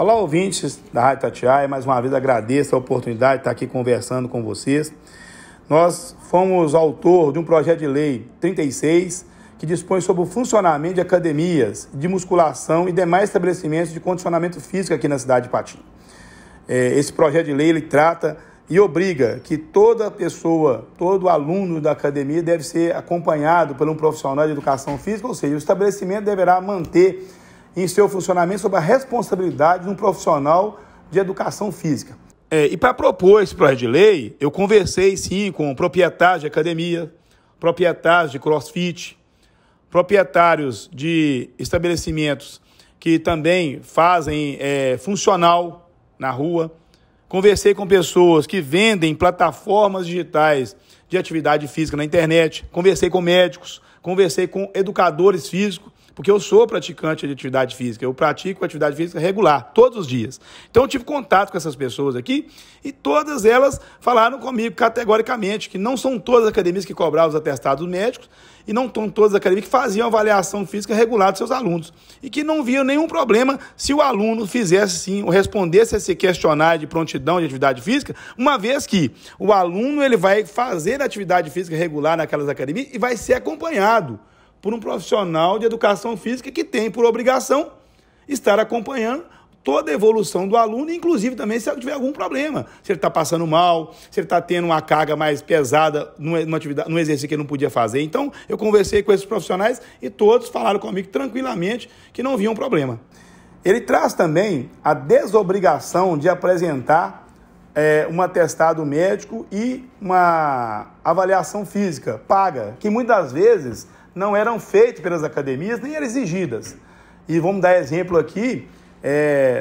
Olá, ouvintes da Rádio Itatiaia, mais uma vez agradeço a oportunidade de estar aqui conversando com vocês. Nós fomos autor de um projeto de lei 36, que dispõe sobre o funcionamento de academias, de musculação e demais estabelecimentos de condicionamento físico aqui na cidade de Ipatinga. Esse projeto de lei ele trata e obriga que toda pessoa, todo aluno da academia deve ser acompanhado por um profissional de educação física, ou seja, o estabelecimento deverá manter em seu funcionamento sob a responsabilidade de um profissional de educação física. E para propor esse projeto de lei, eu conversei sim com proprietários de academia, proprietários de crossfit, proprietários de estabelecimentos que também fazem funcional na rua. Conversei com pessoas que vendem plataformas digitais de atividade física na internet. Conversei com médicos, conversei com educadores físicos, porque eu sou praticante de atividade física, eu pratico atividade física regular, todos os dias. Então eu tive contato com essas pessoas aqui e todas elas falaram comigo categoricamente que não são todas as academias que cobravam os atestados médicos e não são todas as academias que faziam avaliação física regular dos seus alunos e que não viam nenhum problema se o aluno fizesse sim ou respondesse a esse questionário de prontidão de atividade física, uma vez que o aluno ele vai fazer atividade física regular naquelas academias e vai ser acompanhado por um profissional de educação física que tem por obrigação estar acompanhando toda a evolução do aluno, inclusive também se ele tiver algum problema, se ele está passando mal, se ele está tendo uma carga mais pesada num exercício que ele não podia fazer. Então, eu conversei com esses profissionais e todos falaram comigo tranquilamente que não viam problema. Ele traz também a desobrigação de apresentar um atestado médico e uma avaliação física paga, que muitas vezes não eram feitos pelas academias, nem eram exigidas. E vamos dar exemplo aqui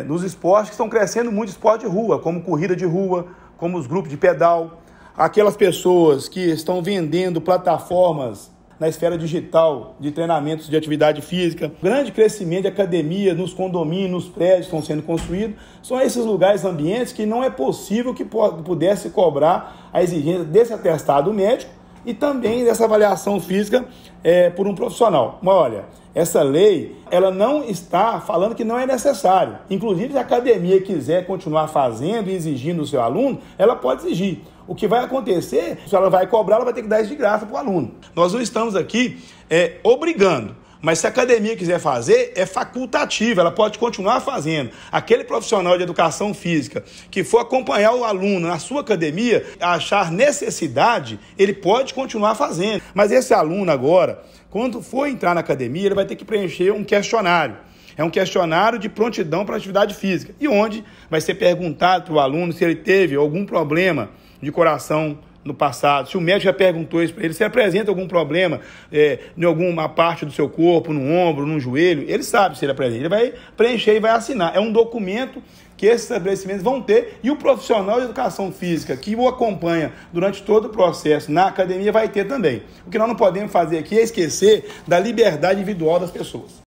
nos esportes que estão crescendo muito, esporte de rua, como corrida de rua, como os grupos de pedal. Aquelas pessoas que estão vendendo plataformas na esfera digital de treinamentos de atividade física. Grande crescimento de academia nos condomínios, nos prédios que estão sendo construídos. São esses lugares, ambientes, que não é possível que pudesse cobrar a exigência desse atestado médico e também dessa avaliação física por um profissional. Mas olha, essa lei, ela não está falando que não é necessário. Inclusive, se a academia quiser continuar fazendo e exigindo do seu aluno, ela pode exigir. O que vai acontecer, se ela vai cobrar, ela vai ter que dar isso de graça para o aluno. Nós não estamos aqui obrigando. Mas se a academia quiser fazer, é facultativa, ela pode continuar fazendo. Aquele profissional de educação física que for acompanhar o aluno na sua academia, achar necessidade, ele pode continuar fazendo. Mas esse aluno agora, quando for entrar na academia, ele vai ter que preencher um questionário. É um questionário de prontidão para atividade física. E onde vai ser perguntado para o aluno se ele teve algum problema de coração no passado, se o médico já perguntou isso para ele, se apresenta algum problema em alguma parte do seu corpo, no ombro, no joelho, ele sabe se ele apresenta, ele vai preencher e vai assinar. É um documento que esses estabelecimentos vão ter e o profissional de educação física que o acompanha durante todo o processo na academia vai ter também. O que nós não podemos fazer aqui é esquecer da liberdade individual das pessoas.